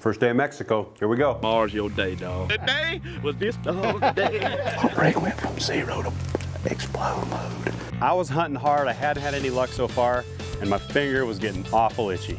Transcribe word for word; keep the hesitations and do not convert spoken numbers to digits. First day in Mexico. Here we go. Mars, your day, dog. Today was this dog's day. Our break went from zero to explode mode. I was hunting hard. I hadn't had any luck so far, and my finger was getting awful itchy.